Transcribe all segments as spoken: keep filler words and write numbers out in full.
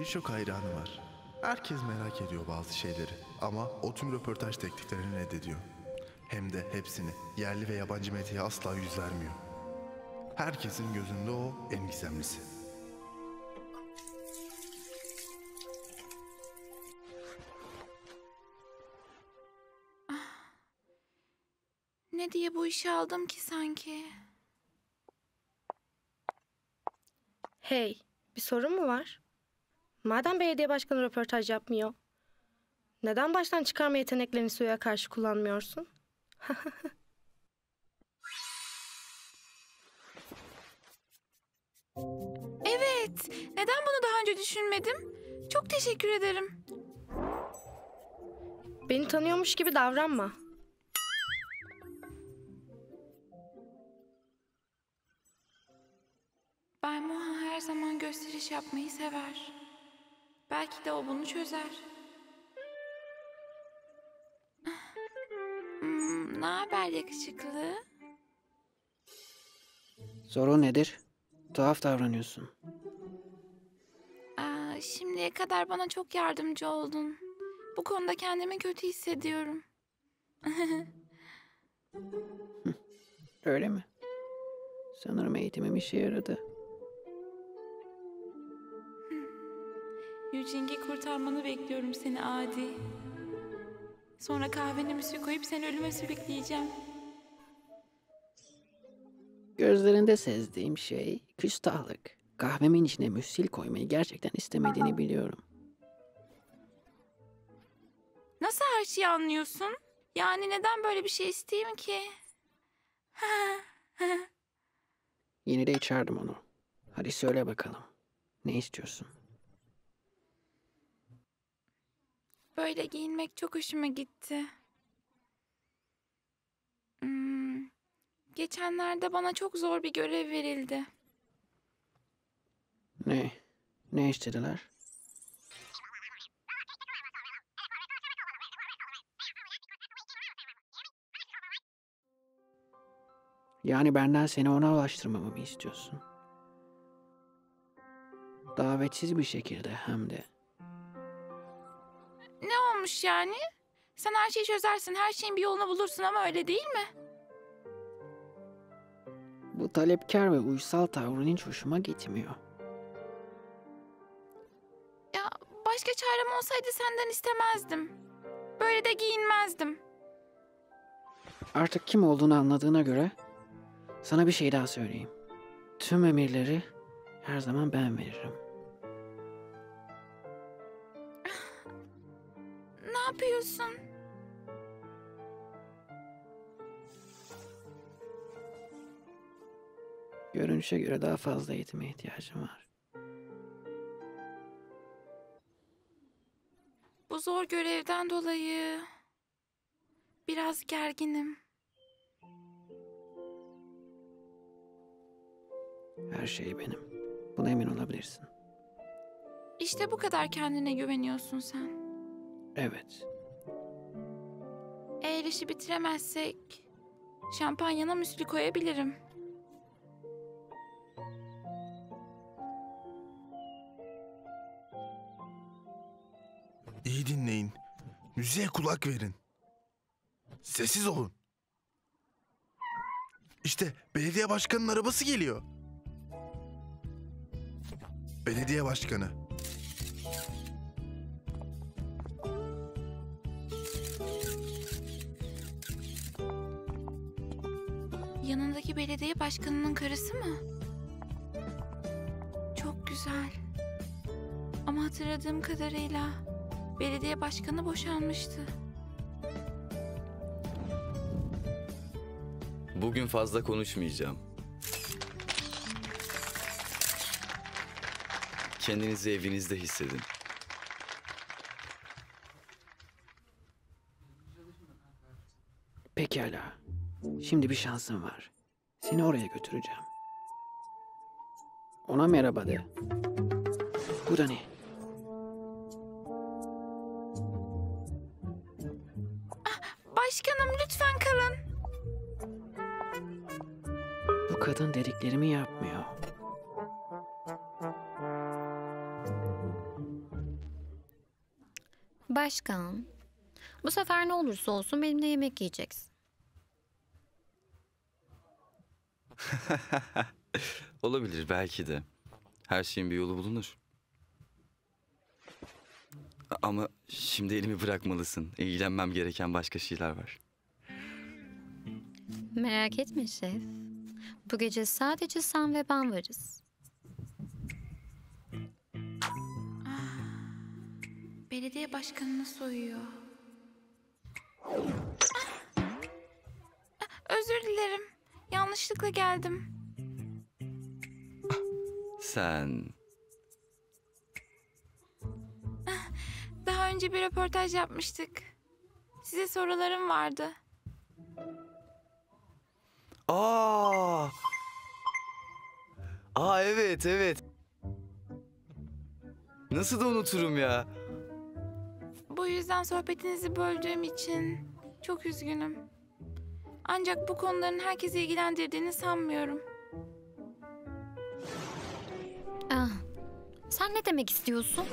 Birçok hayranı var. Herkes merak ediyor bazı şeyleri ama o tüm röportaj tekliflerini reddediyor. Hem de hepsini, yerli ve yabancı medyaya asla yüz vermiyor. Herkesin gözünde o en gizemlisi. Ah, ne diye bu işi aldım ki sanki? Hey, bir sorun mu var? Madem belediye başkanı röportaj yapmıyor, neden baştan çıkarma yeteneklerini suya karşı kullanmıyorsun? Evet, neden bunu daha önce düşünmedim? Çok teşekkür ederim. Beni tanıyormuş gibi davranma. Bay Mohan her zaman gösteriş yapmayı sever. Belki de o bunu çözer. Hmm, ne haber yakışıklı? Sorun nedir? Tuhaf davranıyorsun. Aa, şimdiye kadar bana çok yardımcı oldun. Bu konuda kendimi kötü hissediyorum. Öyle mi? Sanırım eğitimim işe yaradı. Yücing'i kurtarmanı bekliyorum seni adi. Sonra kahvene müzik koyup seni ölüme sürükleyeceğim. Gözlerinde sezdiğim şey küstahlık. Kahvemin içine müsil koymayı gerçekten istemediğini biliyorum. Nasıl her şeyi anlıyorsun? Yani neden böyle bir şey isteyeyim ki? Yine de içerdim onu. Hadi söyle bakalım. Ne istiyorsun? Böyle giyinmek çok hoşuma gitti. Hmm, geçenlerde bana çok zor bir görev verildi. Ne? Ne istediler? Yani benden seni ona ulaştırmamı mı istiyorsun? Davetsiz bir şekilde hem de. Ne olmuş yani? Sen her şeyi çözersin, her şeyin bir yolunu bulursun ama öyle değil mi? Bu talepkar ve uysal tavrın hiç hoşuma gitmiyor. Ya başka çarem olsaydı senden istemezdim. Böyle de giyinmezdim. Artık kim olduğunu anladığına göre sana bir şey daha söyleyeyim. Tüm emirleri her zaman ben veririm. Ne yapıyorsun? Görünüşe göre daha fazla eğitime ihtiyacım var. Bu zor görevden dolayı biraz gerginim. Her şey benim. Buna emin olabilirsin. İşte bu kadar kendine güveniyorsun sen. Evet. Eğer işi bitiremezsek şampanyana müslü koyabilirim. İyi dinleyin. Müziğe kulak verin. Sessiz olun. İşte belediye başkanının arabası geliyor. Belediye başkanı. Yanındaki belediye başkanının karısı mı? Çok güzel. Ama hatırladığım kadarıyla belediye başkanı boşanmıştı. Bugün fazla konuşmayacağım. Kendinizi evinizde hissedin. Pekala. Şimdi bir şansım var. Seni oraya götüreceğim. Ona merhaba de. Bu da ne? Başkanım lütfen kalın. Bu kadın dediklerimi yapmıyor. Başkan, bu sefer ne olursa olsun benimle yemek yiyeceksin. Olabilir belki de. Her şeyin bir yolu bulunur. Ama şimdi elimi bırakmalısın. İlgilenmem gereken başka şeyler var. Merak etme şef. Bu gece sadece sen ve ben varız. Belediye başkanını soyuyor. Özür dilerim. Yanlışlıkla geldim. Sen... Daha önce bir röportaj yapmıştık. Size sorularım vardı. Aa! Aa evet evet. Nasıl da unuturum ya. Bu yüzden sohbetinizi böldüğüm için çok üzgünüm. Ancak bu konuların herkesi ilgilendirdiğini sanmıyorum. Ah, sen ne demek istiyorsun?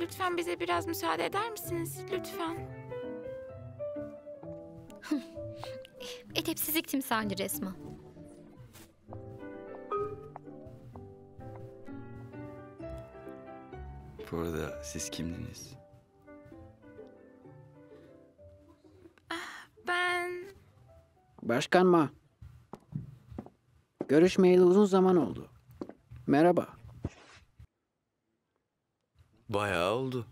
Lütfen bize biraz müsaade eder misiniz? Lütfen. Edepsizlik timsali resmen. Bu arada siz kimdiniz? Ben... Başkan Ma. Görüşmeyeli uzun zaman oldu. Merhaba. Bayağı oldu.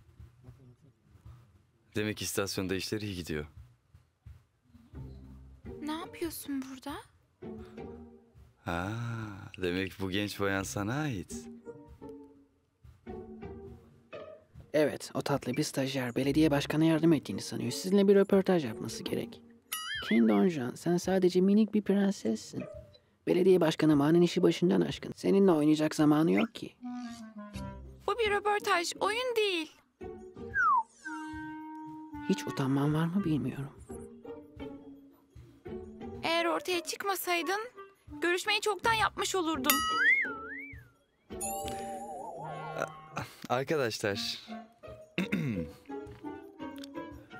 Demek istasyonda işler iyi gidiyor. Ne yapıyorsun burada? Ha, demek bu genç bayan sana ait. Evet, o tatlı bir stajyer belediye başkanı yardım ettiğini sanıyor. Sizinle bir röportaj yapması gerek. King Donjan, sen sadece minik bir prensessin. Belediye başkanı Ma'nın işi başından aşkın. Seninle oynayacak zamanı yok ki. Bu bir röportaj, oyun değil. Hiç utanman var mı bilmiyorum. Eğer ortaya çıkmasaydın, görüşmeyi çoktan yapmış olurdum. Arkadaşlar,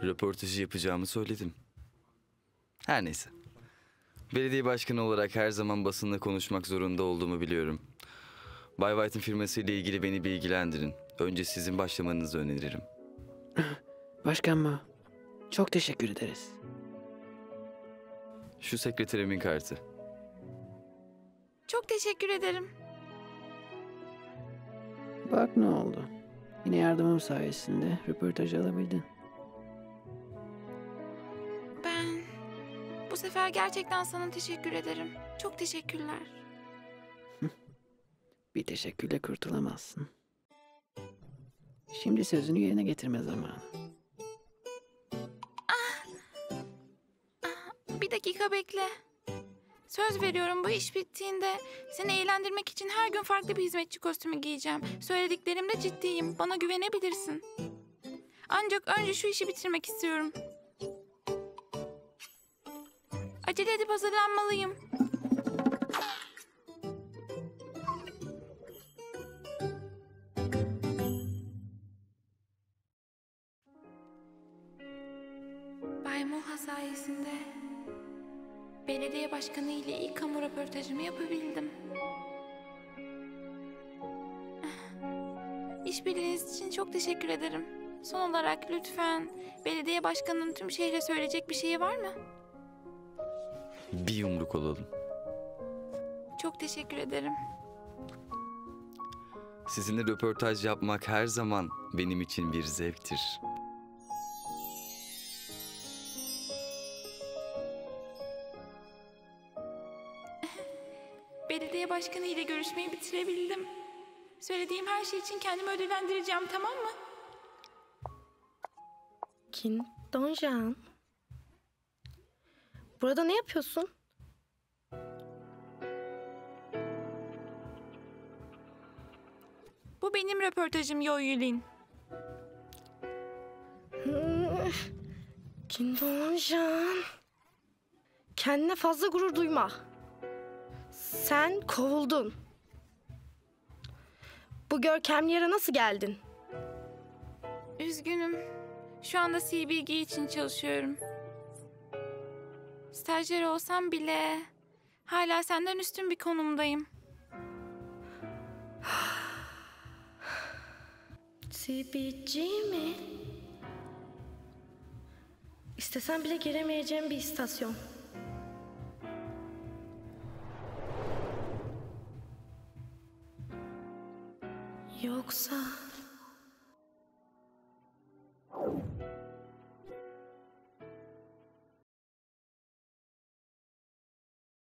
röportajı yapacağımı söyledim. Her neyse. Belediye başkanı olarak her zaman basınla konuşmak zorunda olduğumu biliyorum. Bay White'ın firmasıyla ilgili beni bilgilendirin. Önce sizin başlamanızı öneririm. Başkan Ma, çok teşekkür ederiz. Şu sekreterimin kartı. Çok teşekkür ederim. Bak ne oldu. Yine yardımım sayesinde röportaj alabildin. Ben bu sefer gerçekten sana teşekkür ederim. Çok teşekkürler. Bir teşekkürle kurtulamazsın. Şimdi sözünü yerine getirme zamanı. Ah! Ah, bir dakika bekle. Söz veriyorum, bu iş bittiğinde seni eğlendirmek için her gün farklı bir hizmetçi kostümü giyeceğim. Söylediklerimde ciddiyim. Bana güvenebilirsin. Ancak önce şu işi bitirmek istiyorum. Acele edip hazırlanmalıyım. Bay Moha sayesinde belediye başkanı ile ilk kamu röportajımı yapabildim. İşbirliğiniz için çok teşekkür ederim. Son olarak lütfen belediye başkanının tüm şehre söyleyecek bir şeyi var mı? Bir yumruk olalım. Çok teşekkür ederim. Sizinle röportaj yapmak her zaman benim için bir zevktir. Belediye başkanı ile görüşmeyi bitirebildim. Söylediğim her şey için kendimi ödüllendireceğim, tamam mı? King Donjan. Burada ne yapıyorsun? Bu benim röportajım Yo Yulin. King Donjan. Kendine fazla gurur duyma. Sen kovuldun. Bu görkemli yere nasıl geldin? Üzgünüm. Şu anda C B G için çalışıyorum. Stajyer olsam bile hala senden üstün bir konumdayım. C B G mi? İstesem bile giremeyeceğim bir istasyon. Yoksa...